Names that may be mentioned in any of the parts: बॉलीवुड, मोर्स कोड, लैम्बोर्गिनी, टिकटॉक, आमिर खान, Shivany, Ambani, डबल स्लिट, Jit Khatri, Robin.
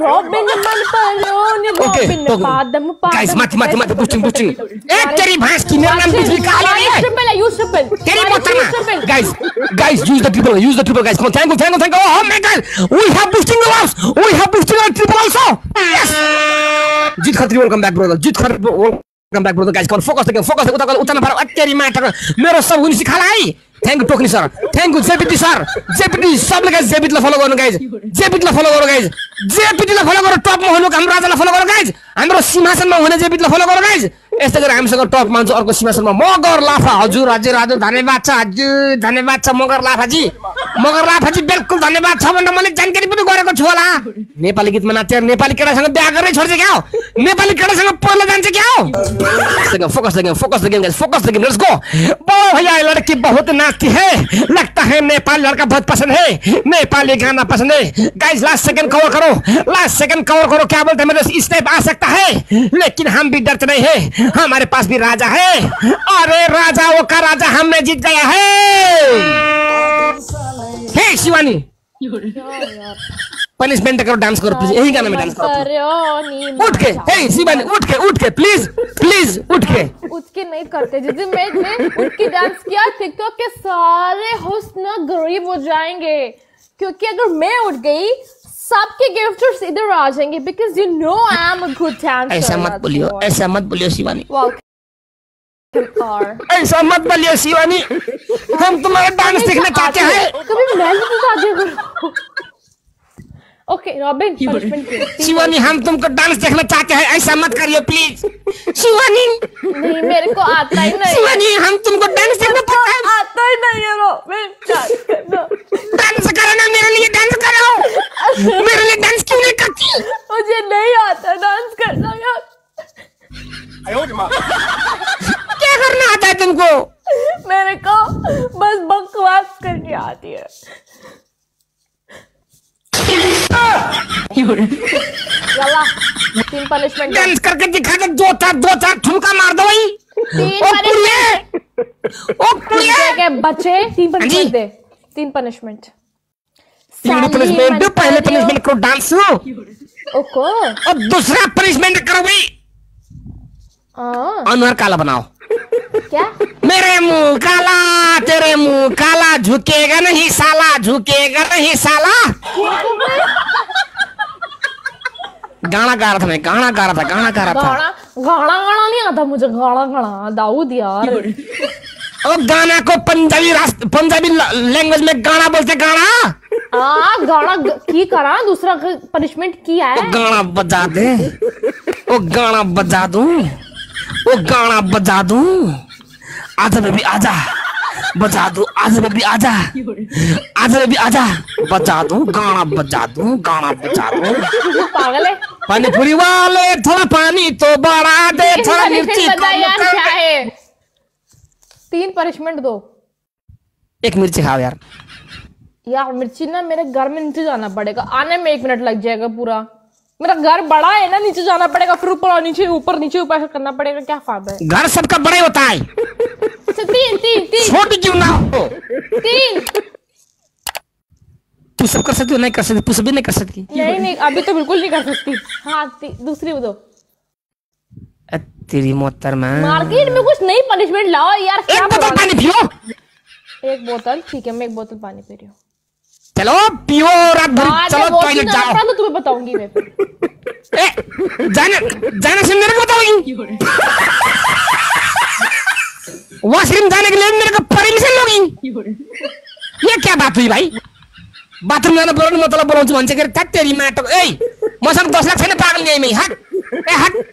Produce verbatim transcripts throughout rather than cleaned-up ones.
Robin मन पलोने Robin ने पादम पादम guys मत मत मत पुचिंग पुचिंग एक तेरी भैंस की मेरा नाम बिजली का आलम है ट्रिपल है यूज ट्रिपल तेरी मोटरमा guys guys use the triple use the triple guys come on thank you thank you thank you oh my god we have boosting the house we have boosting the triple also yes Jit Khatri welcome back brother Jit Khatri welcome back brother guys come focus again focus उता उता मारो तेरी मां मेरा सब गुण सिखा लाई थैंक यू टोकनी sir thank you GPT sir जेपीटी सब लोग गाइस जेपीटी ला फॉलो करो गाइस जेपीटी ला फॉलो करो गाइस जेपीटी ला फॉलो करो टॉप में होनु हम राजा ला फॉलो करो गाइस हाम्रो सिंहासन में होने जेपीटी ला फॉलो करो गाइस एस्ता गरे हामीसँग टॉप मान्छे अर्को सिंहासन में मगर लाफा हजुर राज्य राजा धन्यवाद छ हजुर धन्यवाद छ मगर लाफा जी मगर लाफा जी बिल्कुल धन्यवाद छ भनेर मैले जानकारी पनि गरेको छु होला नेपाली गीतमा नाचेर नेपाली केटासँग ब्याक गरे छोड्छ क्या हो नेपाली केटासँग पर्न जान्छ क्या हो सँग फोकस लगे फोकस लगे गाइस फोकस लगे लेट्स गो बो भैया लड़की बहुत नाचती है लगता है नेपाल लड़का बहुत पसंद है नेपाली गाना पसंद है गाइस लास्ट सेकंड कवर करो लास्ट सेकंड कवर करो क्या बोलते हैं मेरे स्टेप आ सकता है लेकिन हम भी डरते नहीं है हमारे पास भी राजा है अरे राजा वो का राजा हमने जीत गया है हे शिवानी पनिशमेंट करो डांस करो प्लीज यही गाना में डांस करो उठ के हे शिवानी उठ के उठ के प्लीज प्लीज उठ के उठ के नहीं करते जिस दिन मैं ने उठ के डांस किया टिकटॉक के सारे हुस्न गरीब हो जाएंगे क्योंकि अगर मैं उठ गई सबके गिफ्टर्स इधर आ जाएंगे because you know I am a good dancer ऐसा मत बोलियो ऐसा मत बोलियो शिवानी ऐसा मत बोलियो शिवानी हम तुम्हारा डांस देखना चाहते हैं कभी मैं नहीं चाहती ओके रॉबिन शिवानी हम तुमको डांस देखना चाहते हैं ऐसा मत करियो प्लीज शिवानी नहीं मेरे को आता ही नहीं शिवानी हम तुमको डांस देखना चाहते हैं आता ही नहीं है रॉबिन डांस करना मेरे लिए डांस करो मेरे लिए डांस क्यों नहीं करती मुझे नहीं आता डांस करना यार क्या करना आता है तुमको मेरे को बस बकवास करनी आती है तीन पनिशमेंट डांस करके दिखा दे दो चार दो चार ठुमका मार दो वही बच्चे तीन पनिशमेंट दे तीन पनिशमेंट तीन पनिशमेंट दो पहले पनिशमेंट करो डांस ओको और दूसरा पनिशमेंट करो भाई अनवर काला बनाओ क्या मेरे मुंह काला तेरे मुंह काला झुकेगा नहीं साला झुकेगा नहीं साला गाना गा रहा था मैं गाना गा रहा था गाना गा रहा था गाना गाना गाना नहीं आता मुझे गाना गाना दाऊद यार अब गाना को पंजाबी राष्ट्र पंजाबी लैंग्वेज में गाना बोलते गाना आ, गाना की करा दूसरा पनिशमेंट किया है गाना बजा दे ओ गाना बजा दूं वो गाना बजा दूं आजा बेबी आजा बजा दूं आजा बेबी आजा आजा बेबी आजा बजा दूं गाना बजा दूं गाना बजा दूं पागल है पानी पूरी वाले थोड़ा पानी तो बढ़ा दे थोड़ा मिर्ची क्या है तीन पनिशमेंट दो एक मिर्ची खाओ यार यार मिर्ची ना मेरे घर में नीचे जाना पड़ेगा आने में एक मिनट लग जाएगा पूरा मेरा घर बड़ा है ना नीचे जाना पड़ेगा फिर ऊपर और नीचे ऊपर नीचे ऊपर करना पड़ेगा क्या फायदा है घर सबका बड़े होता है तीन तीन तीन छोटी क्यों ना हो तीन तू सब कर सकती हो नहीं कर सकती तू सब भी नहीं कर सकती नहीं नहीं अभी तो बिल्कुल नहीं कर सकती हाँ दूसरी वो दो तेरी मोहतरमा मार्केट में कुछ नई पनिशमेंट लाओ यार एक बोतल पानी पियो एक बोतल ठीक है मैं एक बोतल पानी पी रही हूँ चलो पियो रात भर चलो टॉयलेट जाओ तो तुम्हें बताऊंगी मैं ए जाने जाने से मेरे को बताओगी वॉशरूम जाने के लिए मेरे को परमिशन लोगी ये क्या बात हुई भाई बाथरूम जाना बोलने मतलब बोलूं जो मन से कर तक तेरी मैं तो ए मौसम दस लाख से ना पागल नहीं मैं हट ए हट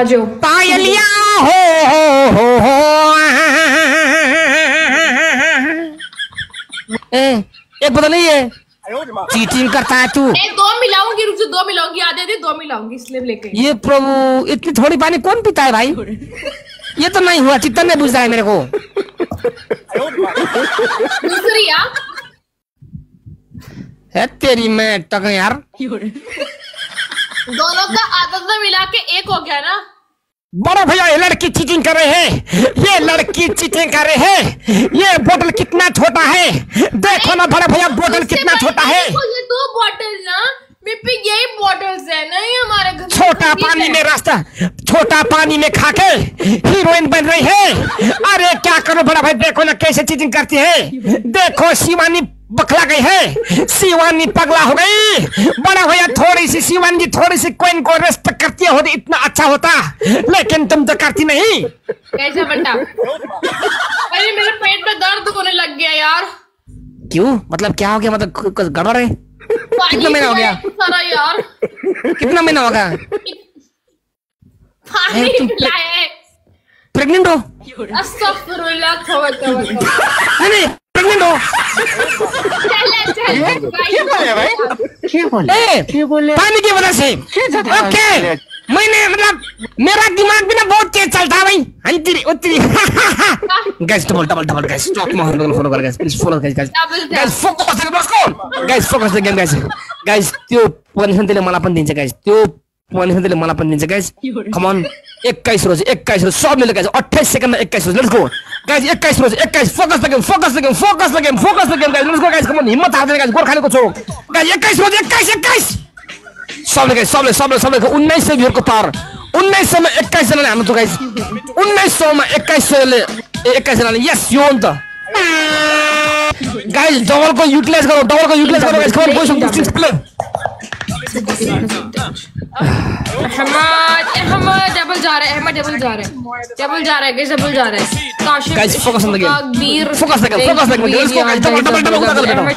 आजो पायलिया हो हो हो हो ए, एक पता नहीं है चीटिंग करता है तू दो मिलाऊंगी रुक दो मिलाऊंगी आधे दे दो मिलाऊंगी इसलिए लेके ये प्रभु इतनी थोड़ी पानी कौन पीता है भाई ये तो नहीं हुआ चित्तन में बुझता है मेरे को दूसरी यार है तेरी मैं टक यार दोनों का आदत में मिला के एक हो गया ना बड़ा भैया ये लड़की चीटिंग कर रहे हैं ये लड़की चीटिंग कर रहे हैं ये बोतल कितना छोटा है दे देखो ना बड़े भैया बोतल कितना छोटा है, ये दो बोतल ना यही बोतल्स है ना ये हमारे घर। छोटा पानी में रास्ता छोटा पानी में खाके हीरोइन बन रही है। अरे क्या करो बड़ा भाई, देखो ना कैसे चीटिंग करती है। देखो शिवानी बकला गई है, शिवानी पगला हो गई। बड़ा भैया थोड़ी सी शिवानी जी थोड़ी सी कोइन को रेस्पेक्ट करती है होती इतना अच्छा होता, लेकिन तुम तो करती नहीं। कैसा बंटा? अरे मेरे पेट में दर्द होने लग गया यार। क्यों, मतलब क्या हो गया, मतलब कुछ गड़बड़ है? कितना महीना हो गया सारा यार, कितना महीना हो गया? प्रेग्नेंट हो? प्रेग्नेंट हो? पानी की वजह से। ओके, मैंने मतलब मेरा दिमाग भी ना बहुत तेज चलता है भाई। उतरी guys double double double guys स्टॉक में फॉलो कर गैस, प्लीज फॉलो कर गैस, गैस फोकस कर बस कॉल गैस फोकस कर गेम गैस। गैस त्यो पनिशन दिले मला पण दिन्छ गैस, त्यो पनिशन दिले मला पण दिन्छ गैस। कम ऑन इक्कीस रोज इक्कीस रोज सब मिले गैस, अट्ठाईस सेकंड में इक्कीस रोज। लेट्स गो गैस, इक्कीस रोज इक्कीस फोकस कर गेम फोकस कर गेम फोकस कर गेम फोकस कर game guys. Let's go guys, come on हिम्मत हार दे गैस, गोर खाने को छोड़ो गैस। इक्कीस रोज इक्कीस इक्कीस सब लोग सब लोग सब लोग सब लोग उन्नीस से भीड़ को पार। उन्नीस सौ में इक्कीस जन आना तो गाइस, उन्नीस सौ में इक्कीस इक्कीस जन। यस योन था गाइस, डबल को यूटिलाइज करो, डबल को यूटिलाइज करो गाइस। कौन कोई distance play Ahmad Ahmad double जा रहा है, अहमद डबल जा रहा है, डबल जा रहा है गाइस, डबल जा रहा है Kashif. Guys focus on the game, focus the game, focus the game guys. को double double double double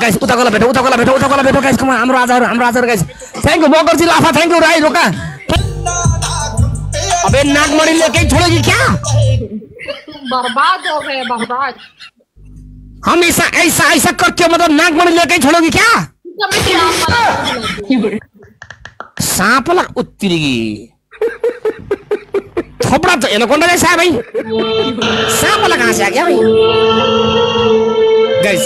guys. उता गला बेटा, उता गला बेटा, उता गला बेटा गाइस। कम हाम्रो आजहरु हाम्रो आजहरु गाइस। थैंक यू मोगरजी लाफा, थैंक यू राय रोका। अबे नाक मरी लेके छोड़ेगी क्या? बर्बाद हो गए बर्बाद। हम ऐसा ऐसा ऐसा करते हो मतलब नाक मरी लेके छोड़ोगी क्या? सांप लग उतरेगी थोपड़ा तो एनाकोंडा जैसा है भाई। सांप लग कहां से आ गया भाई? गाइस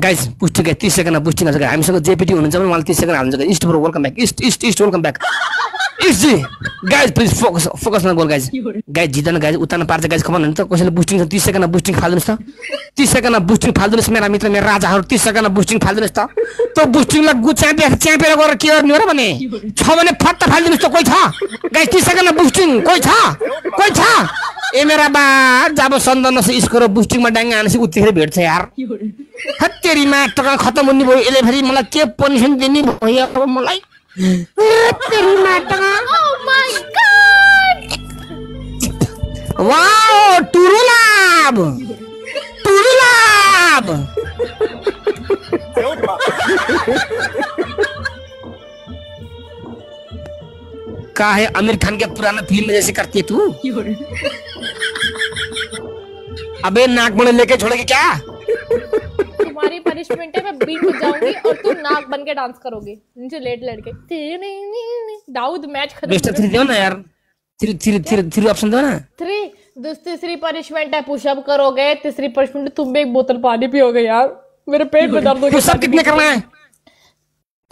गाइस पुष्ट गए तीस सेकंड अब पुष्टिंग आ गया। हमसँग जेपीटी हुनुहुन्छ भने मलाई तीस सेकंड हाल्नुहुन्छ guys. East bro welcome back, east east east welcome back east जी गाइस। प्लीज फोकस फोकस न गोल गाइस, गाइस जित्दैन गाइस, उतार्न पार्छ गाइस। कम न त कसैले बुस्टिंग तीस सेकंड अब बुस्टिंग फाल्दिनुस् त, तीस सेकंड अब बुस्टिंग फाल्दिनुस् मेरा मित्र मेरा राजाहरु। तीस सेकंड अब बुस्टिंग फाल्दिनुस् त। त्यो बुस्टिंग लग गुचापेर च्यापेर गएर के गर्ने हो र भने छ भने फट्टा फाल्दिनुस् त। कोही छ गाइस तीस सेकंड अब बुस्टिंग? कोही छ? कोही छ? ए मेरा बा जाबो सन्दन से इसको र बुस्टिंग मा डांगा आनेसी उतिखेर भेट्छ यार। हत्तेरी मा टका खतम हुने भयो। एले फेरि मलाई के पनिशमेन्ट दिने भयो अब मलाई? हत्तेरी मा टका ओ माय गॉड वाओ टुरुलाब टुरुलाब का है आमिर खान के पुराना फिल्म में जैसे करती है तू। अबे नाक बने लेके छोड़ेगी क्या? तुम्हारी पनिशमेंट है, मैं बीट जाऊंगी और तुम नाक बन के डांस करोगे नीचे लेट लड़के। दाऊद मैच खत्म। बेस्ट थ्री दो ना यार, three three three three option दो ना। थ्री दूसरी पनिशमेंट है पुशअप करोगे, तीसरी पनिशमेंट तुम एक बोतल पानी पियोगे यार। मेरे पेट में दर्द हो गया। पुशअप कितने करना है?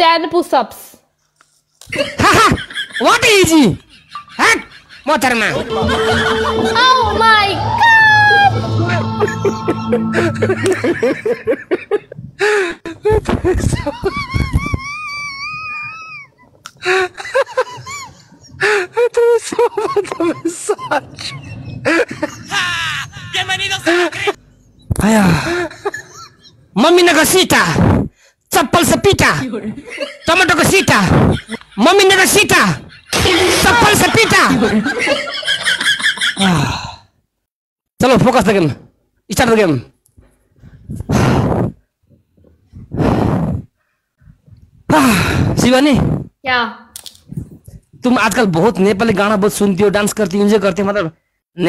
Ten pushups. What is it? Huh? Motorna. Oh my god. That was so much massage. Bienvenidos a Vaya. Mami na casita. Chappal se pita. Tomato casita. Mami na casita. चप्पल से पीटा। चलो focus the game, start the game. Shivani क्या तुम आजकल बहुत नेपाली गाना बहुत सुनती हो, डांस करती हो, एंजॉय करती हो, मतलब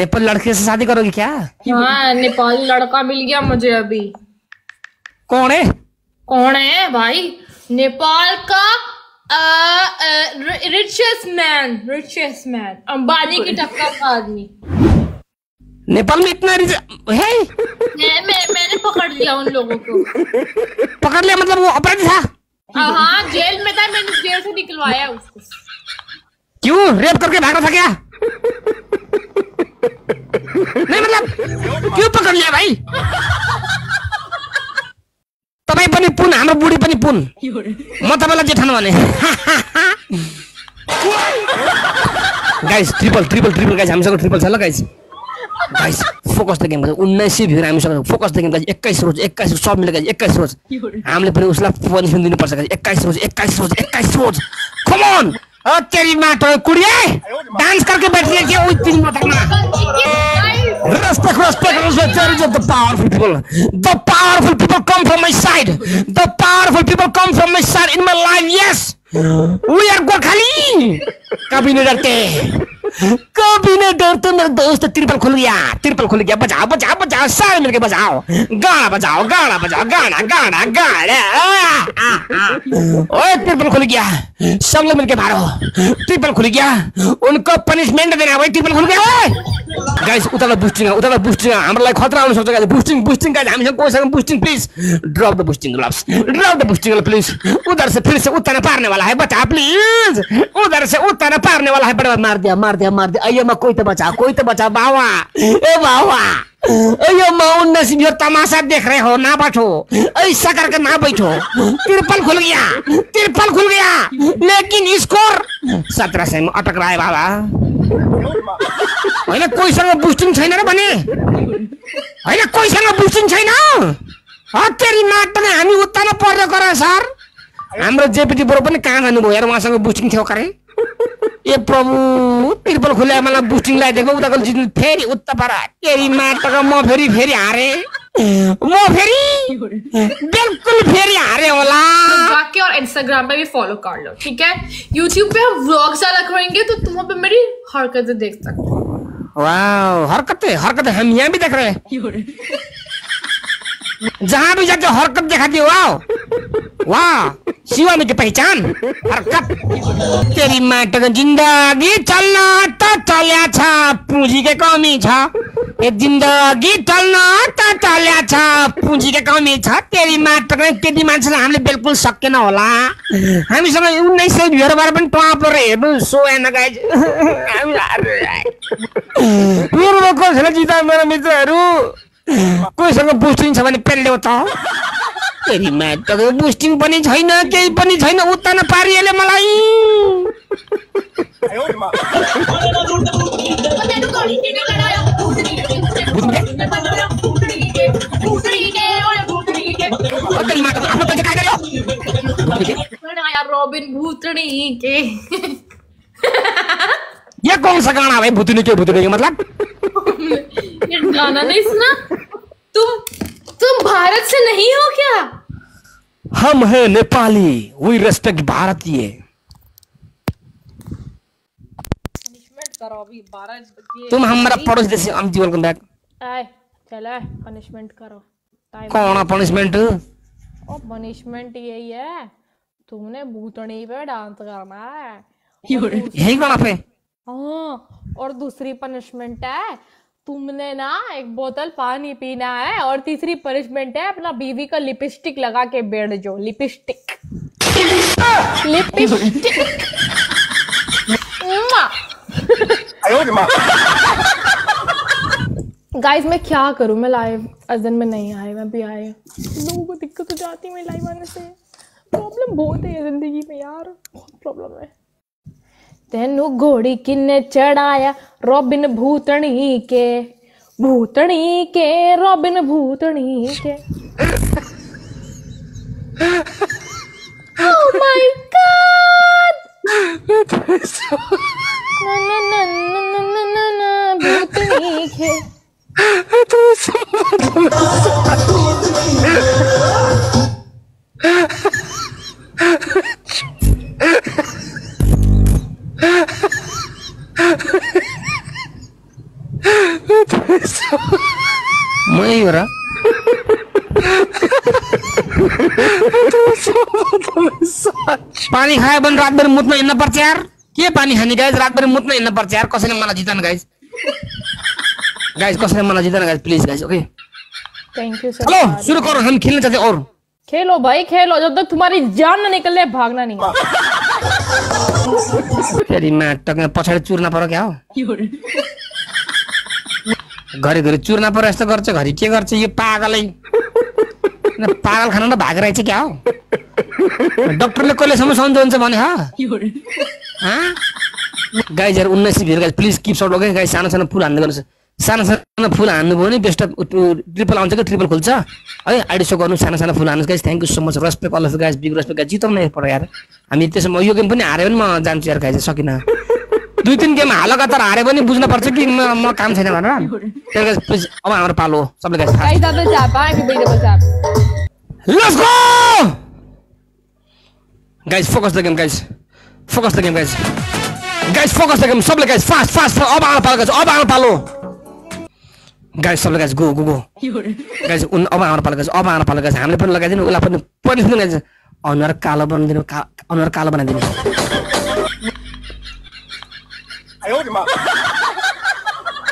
नेपाली लड़के से शादी करोगी क्या? हाँ नेपाली लड़का मिल गया मुझे अभी। कौन है? कौन है भाई? नेपाल का richest man, richest man Ambani की टक्कर का आदमी। नेपाल में इतना रिच है? मैं मैंने पकड़ लिया उन लोगों को। पकड़ लिया मतलब वो अपराधी था? हाँ जेल में था, मैंने जेल से निकलवाया उसको। क्यों रेप करके भाग रहा था क्या? नहीं मतलब क्यों पकड़ लिया भाई? पुन हाम्रो बुढी पनि पुन म तपाईलाई जेठान भने guys triple triple triple guys हामीसँग ट्रिपल छ ल guys guys focus the game उन्नाइस सय भ्यू हामीसँग फोकस द गेम गाइस एक्काइस रोज एक्काइस सब मिले गाइस एक्काइस रोज हामीले पनि उसलाई पनिशमेन्ट दिनु पर्छ गाइस एक्काइस रोज एक्काइस रोज एक्काइस रोज कम ऑन ओ तेरी मां तो कुड़िए डांस करके बैठी है कि वो तीन मत Respect, respect, respect, there is the powerful people. The powerful people come from my side. The powerful people come from my side in my life, yes. We are Gwakhali. कभी नहीं डरते कभी नहीं डरते मेरे दोस्त तिरपल खुल गया तिरपल खुल गया बजाओ बजाओ बजाओ सारे मिलके बजाओ गाना बजाओ गाना बजाओ गाना गाना गाना ओए तिरपल खुल गया सब लोग मिलके मारो तिरपल खुल गया उनको पनिशमेंट देना भाई तिरपल खुल गया गाइस उताला बूस्टिंग उताला बूस्टिंग हमरा लागि खतरा आउन सक्छ गाइस बूस्टिंग बूस्टिंग गाइस हामीसँग कोसँग boosting please drop the boosting loves drop the boosting please उधर से फिर से उतारने पारने वाला है बता प्लीज उधर से उतार पारने वाला है बड़ा मार दिया मार दिया मार दिया अयो मां कोई तो बचा कोई तो बचा बावा ए बावा अयो मां उन्नीस में तमाशा देख रहे हो ना बैठो ऐसा करके ना बैठो तिरपल खुल गया तिरपल खुल गया लेकिन स्कोर सत्रह से अटक रहा है बाबा हैन कोही सँग बुस्टिङ छैन र भने हैन कोही सँग बुस्टिङ छैन ह तेरी मां त हामी उतार्न पर्यो कर सर हाम्रो जेपीटी बरो पनि कहाँ जानु भयो यार उहाँसँग बुस्टिङ थियो करे ये प्रभु तिरपल खुले मलाई बुस्टिङ लाई देखो उताको जित्नु फेरि उता पारा तेरी माटको म फेरि फेरि हारे म फेरि बिल्कुल फेरि हारे होला जाके और इंस्टाग्राम पे भी फॉलो कर लो ठीक है YouTube पे हम व्लॉग्स डाला करेंगे तो तुम वहां पे मेरी हरकतें देख सकते हो वाओ हरकतें हरकतें हम यहां भी देख रहे हैं जहां भी जाके हरकत दिखाती है वाओ वाह शिवानी की पहचान हरकत तेरी माटको जिंदगी चलना त चल्या छ पूंजी के कमी छ ए जिंदगी चलना त चल्या छ पूंजी के कमी छ तेरी माटको त्यति मान्छेले हामीले बिल्कुल सकेन होला हामीसँग उन्नाइस सय भ्यूहरुबाट पनि टपलेर हेर्नु सोएन गाइज हामी हारे मेरो कसले जिता मेरो मित्रहरु कोसँग बुस्टिङ छ भने पेल्देउ त तेरी माँ तो बूस्टिंग पनी छाइना के पनी छाइना उतना पारी ले मलाई तेरी माँ तो आपने तो क्या करो यार रॉबिन भूतनी के ये कौन सा गाना है भूतनी के भूतनी के मतलब ये गाना नहीं सुना तुम तुम भारत से नहीं हो क्या हम हैं नेपाली वी रेस्पेक्ट भारतीय पनिशमेंट करो अभी भारत तुम हमारा पड़ोस देश हम जी वेलकम बैक आए चला पनिशमेंट करो टाइम कौन है पनिशमेंट ओ पनिशमेंट यही है तुमने भूतनी पे डांस करना है यही गाना पे हां और दूसरी पनिशमेंट है तुमने ना एक बोतल पानी पीना है और तीसरी पनिशमेंट है अपना बीवी का लिपस्टिक लगा के बैठ जाओ लिपस्टिक लिपस्टिक गाइस मैं क्या करूं मैं लाइव अजन में नहीं आई मैं भी आई लोगों को दिक्कत हो जाती है मैं लाइव आने से प्रॉब्लम बहुत है जिंदगी में यार बहुत प्रॉब्लम है तेनु घोड़ी किन्ने चढ़ाया रॉबिन भूतनी के भूतनी के रॉबिन भूतनी के Oh my God! ना ना ना ना ना ना ना ना भूतनी के मैं हो रहा पानी खाए बन रात भर मुत में इन्ना पर्छ यार के पानी खानी गाइस रात भर मुत में इन्ना पर्छ यार कसैले मलाई जितान गाइस गाइस कसैले मलाई जितान guys please guys okay thank you sir hello शुरू करो हम खेलना चाहते और खेलो भाई खेलो जब तक तुम्हारी जान ना निकले भागना नहीं तेरी नाटक में पछाड़ी चुर्ना पर क्या हो घरी घरी चुर्ना पर यस्तो गर्छ घरी के गर्छ यो पागलै पागल खाना ना भाग रहे थे क्या हो डॉक्टर ने कोले समझ समझ उनसे माने हाँ हाँ गाइस यार उन्नाइस भीड़ गाइस प्लीज कीप शॉट लोगे गाइस साना साना फूल आने करने से साना साना फूल आने बोले बेस्ट ट्रिपल आउंस का ट्रिपल खुल सा अरे आईडी शो करने साना साना फूल आने guys thank you so much respect all of guys big respect guys जीतो मैं पड़ा यार हम इतने समय यो गेम पने आ रहे हैं ना जान चेयर गाइस शौकीना दो तीन गेम हाल का तर आ रहे बनी बुझना पड़ता कि मैं काम सही नहीं बना तेरे का प्लीज अब हमारे पालो सब लोग गाइस आप तो जा पाए भी बेटे बस let's go guys focus the game guys focus the game guys guys focus the game सब लोग गाइस फास्ट फास्ट अब हमारे पालो गाइस अब हमारे पालो गाइस सब लोग गाइस गो गो गो गाइस उन अब हमारे पालो गाइस अब हमारे पालो गाइस हमने पन लगा दिने उला पन पनिसने गाइस अनुहार कालो बना दिने अनुहार कालो बना दिने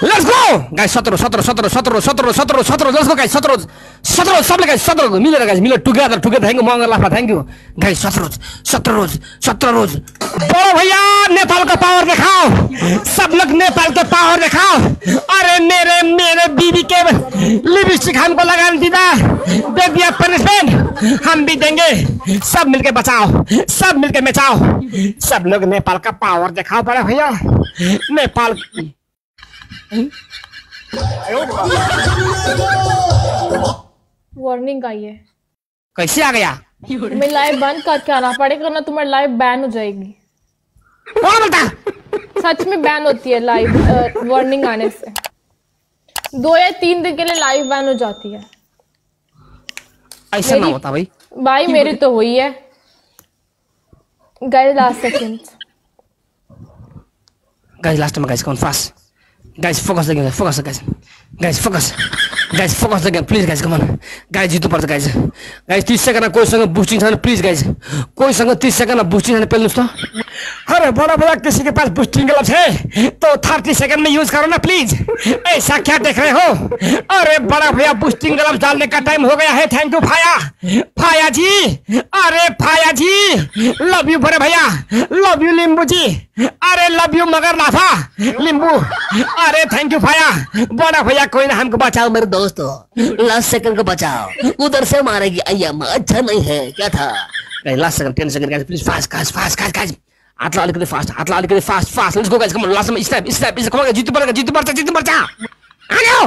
Let's go, guys. Satro, satro, satro, satro, satro, satro, satro. Let's go, guys. Satro, satro, satro, guys. Satro, miller, guys. Miller together, together. Thank you, Monga Lapa. Thank you, guys. Satro, satro, satro. बोलो भैया नेपाल का power दिखाओ. सब लोग नेपाल का power दिखाओ. अरे मेरे मेरे बीबी के लिपस्टिक हमको लगाने दीदा. दे दिया पनिशमेंट. हम भी देंगे. सब मिलके बचाओ. सब मिलके मचाओ. सब लोग नेपाल का पावर दिखाओ बड़े भैया. नेपाल वार्निंग आई है कैसे आ गया मैं लाइव बंद करके आना पड़ेगा ना तुम्हारी लाइव बैन हो जाएगी वो बता सच में बैन होती है लाइव वार्निंग आने से दो या तीन दिन के लिए लाइव बैन हो जाती है ऐसा ना होता भाई भाई मेरी तो हुई है गए last second guys last time guys come fast guys focus again focus guys guys focus guys focus again please guys come on guys jitnu parcha guys guys thirty second koi sanga boosting chaina please guys koi sanga thirty second boosting chaina pelnus ta are bada bada kisi ke paas boosting ka lap hai to thirty second mein use karo na please aisa kya dekh rahe ho are bada bhaiya boosting ka lap dalne ka time ho gaya hai thank you bhaiya bhaiya ji are bhaiya ji love you bhare bhaiya love you limbu ji अरे love you मगर लाफा लिंबू अरे thank you भैया बड़ा भैया कोई ना हमको बचाओ मेरे दोस्तों लास्ट सेकंड को बचाओ उधर से मारेगी अय्या अच्छा नहीं है क्या था last second ten second guys please fast guys fast guys guys आतला अलिकति फास्ट आतला अलिकति fast fast let's go guys come on last में स्टेप स्टेप इज कम जीत पड़ेगा जीत पड़ता जीत पड़ता आ जाओ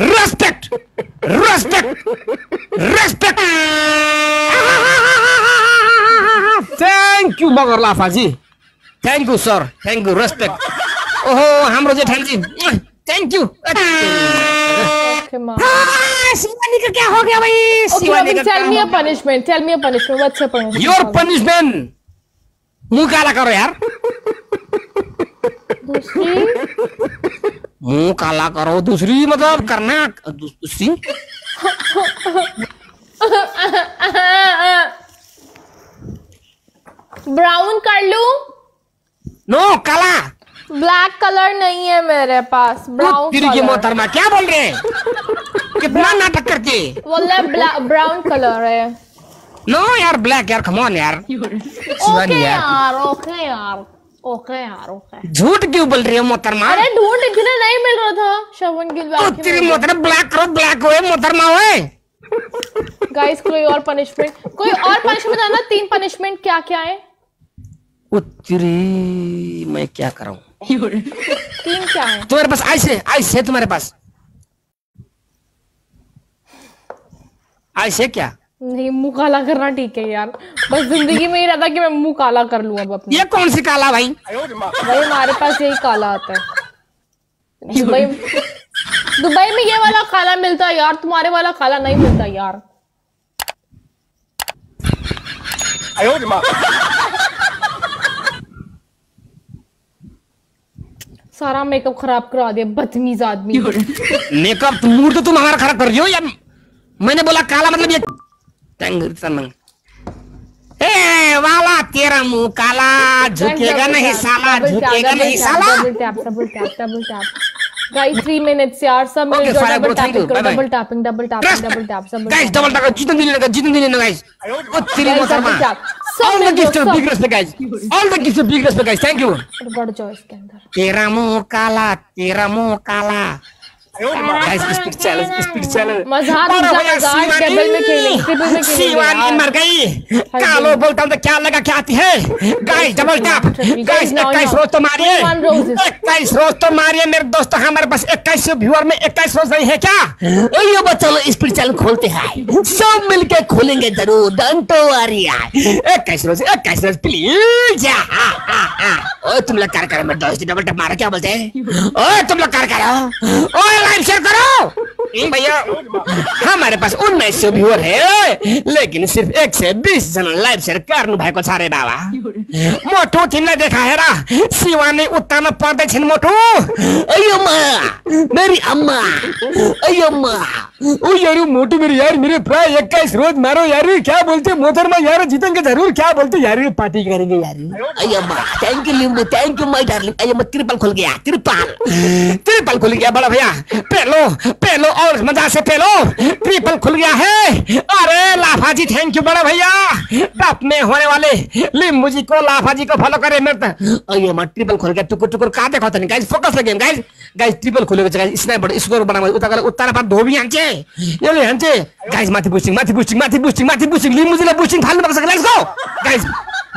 Respect, respect, respect. Thank you, Magar Lafaji. Thank you, sir. Thank you, respect. Oh, हमरोजे थैंक यू. Thank you. हाँ, शिवानी का क्या हो गया भाई? शिवानी का tell me a punishment. Tell me a punishment. What's your punishment? Your punishment. मुँह काला करो यार. दूसरी. मुंह काला करो दूसरी मतलब करना दूसरी ब्राउन कर लूं नो काला ब्लैक कलर नहीं है मेरे पास ब्राउन तेरी की मोहतरमा क्या बोल रहे हैं कितना नाटक करके बोले ब्राउन कलर है नो यार ब्लैक यार कम ऑन यार ओके यार ओके यार ओके यार ओके झूठ क्यों बोल रही है मोहतरमा अरे झूठ इतना नहीं मिल रहा था श्रवण गिल वाला तो तेरी मोहतरमा ब्लैक करो ब्लैक होए मोहतरमा होए गाइस कोई और पनिशमेंट कोई और पनिशमेंट आना तीन पनिशमेंट क्या क्या है उतरी मैं क्या कर रहा हूं तीन क्या है तुम्हारे पास आइस है आइस है तुम्हारे पास आइस है क्या नहीं मुंह काला करना ठीक है यार बस जिंदगी में ही रहता कि मैं मुंह काला कर लूं अब अपने ये कौन सी काला भाई भाई हमारे पास यही काला आता है दुबई दुबई में ये वाला काला मिलता है यार तुम्हारे वाला काला नहीं मिलता यार सारा मेकअप खराब करा दिया बदतमीज आदमी मेकअप मूड तो तुम हमारा खराब कर रही हो यार मैंने बोला काला मतलब ये ए वाला तेरा मुंह काला झुकेगा नहीं साला झुकेगा नहीं साला Guys, three minutes, yaar. Sab okay, double tapping, double tapping, double tapping, double tap. Guys, double tap. Jitna dil laga, jitna dil laga, guys. What three more tap. All the gifts are big respect, guys. All the gifts are big respect, guys. Thank you. God choice ke andar. Tera muh kala, tera muh kala. Guys, speed challenge, speed challenge. मज़ार मज़ार table में खेलेंगे, table में खेलेंगे। शिवानी मर गई। कालो बोलता हूँ तो क्या लगा क्या आती है? Guys, double tap. Guys, इक्कीस रोज तो मारिए। इक्कीस रोज तो मारिए मेरे दोस्त, हमारे पास इक्कीस व्यूअर में इक्कीस रोज नहीं है क्या? ये बच्चों लोग speed challenge खोलते हैं। सब मिलके खोलेंगे जरूर। Don't worry यार। इक्कीस रोज, इक्कीस रोज please जा। ओ तुम लोग कार करो मेरे दोस्त, double tap मारो क्या बोलते हैं? ओ तुम लोग कार करो। ओ शेयर करो भैया, हमारे पास उन्नीस सौ व्यूअर है लेकिन सिर्फ एक से बीस जन लाइव शेयर कर भाई को सारे बाबा मोटू चिन्ह देखा है रा शिवानी उता न पाते छिन मोटू अयो माँ मेरी अम्मा अयो माँ ओ यार मोटू मेरी यार मेरे प्राय इक्कीस रोज मारो यार क्या बोलते मोहतरमा यार जीतेंगे जरूर क्या बोलते यार पार्टी करेंगे यार अयो माँ thank you thank you my darling अयो माँ त्रिपाल खुल गया त्रिपाल त्रिपाल खुल गया बड़ा भैया पहलो पहलो और मजा से पहलो ट्रिपल खुल गया है। अरे लाफा जी थैंक यू बड़ा भैया, टॉप में होने वाले लिम्बू जी को लाफा जी को फॉलो करें मेरे तक। अरे मत ट्रिपल खुल गया टुकुर टुकुर का देखो तने गाइस फोकस लगे गाइस गाइस ट्रिपल खुले गाइस स्नाइपर स्कोर बना उता कर उतारा पर धोबी हंचे ये ले हंचे गाइस माथी बूस्टिंग माथी बूस्टिंग माथी बूस्टिंग माथी बूस्टिंग लिम्बू जी ने बूस्टिंग फाल में गाइस गो गाइस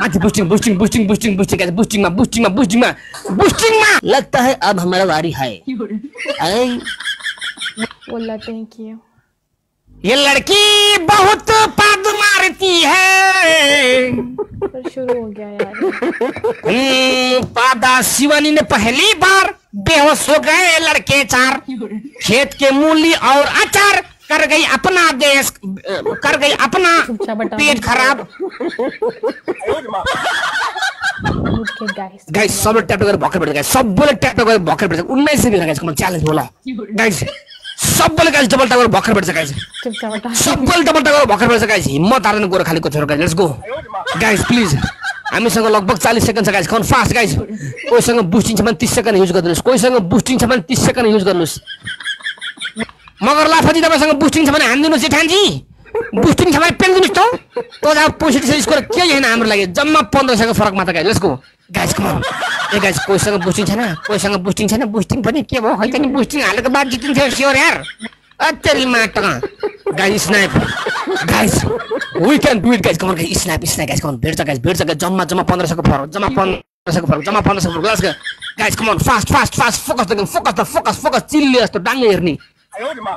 माथी boosting boosting boosting boosting boosting guys boosting में बूस्टिंग में बूस्टिंग में बूस्टिंग में लगता है अब हमारा बारी है। आई बोला थैंक यू। ये लड़की बहुत पद मारती है पर शुरू हो गया यार पादा। शिवानी ने पहली बार बेहोश हो गए लड़के चार, खेत के मूली और अचार कर गई अपना देश कर गई अपना पेट खराब। गाइस सब टैप कर बॉक्सर बैठ गए, सब बोले टैप कर बॉक्सर बैठ गए उन्नीस से भी गाइस को चैलेंज बोला गाइस सब बोले गाइस डबल टावर बॉक्सर बैठ गाइस सब बोले डबल टावर बॉक्सर बैठ गाइस हिम्मत हारने गोर खाली को छोड़ guys let's go guys please हमी संग लगभग चालीस सेकंड गाइस कौन फास्ट गाइस कोई संग बूस्टिंग सामान तीस सेकंड यूज गर्नुस कोई संग बूस्टिंग सामान तीस सेकंड यूज गर्नुस मगर लाफाजी तपाई संग बूस्टिंग सामान हान्दिनुस जेठानजी बूस्टिंग हमारे पेन दिनुस तो तो जा पोसिट से स्कोर के हैन हाम्रो लागि जम्मा पंद्रह सेकन्ड फरक मात्र guys let's go guys come on ए गाइस कोही सँग बूस्टिंग छैन कोही सँग बूस्टिंग छैन बूस्टिङ पनि के भयो हैन नि बूस्टिङ हालेको बाद जितिन्छ स्योर यार अचेल माटका guys sniper guys we can do it guys come on guys snipe snipe guys come on भेट्छ गाइस भेट्छ गाइस जम्मा जम्मा पंद्रह सेकन्ड फरक जम्मा पंद्रह सेकन्ड फरक जम्मा पंद्रह सेकन्ड ग्लास guys come on fast fast fast focus the focus the focus focus चिल्ले जस्तो डाङ्गे हेर्नी आयो नि मा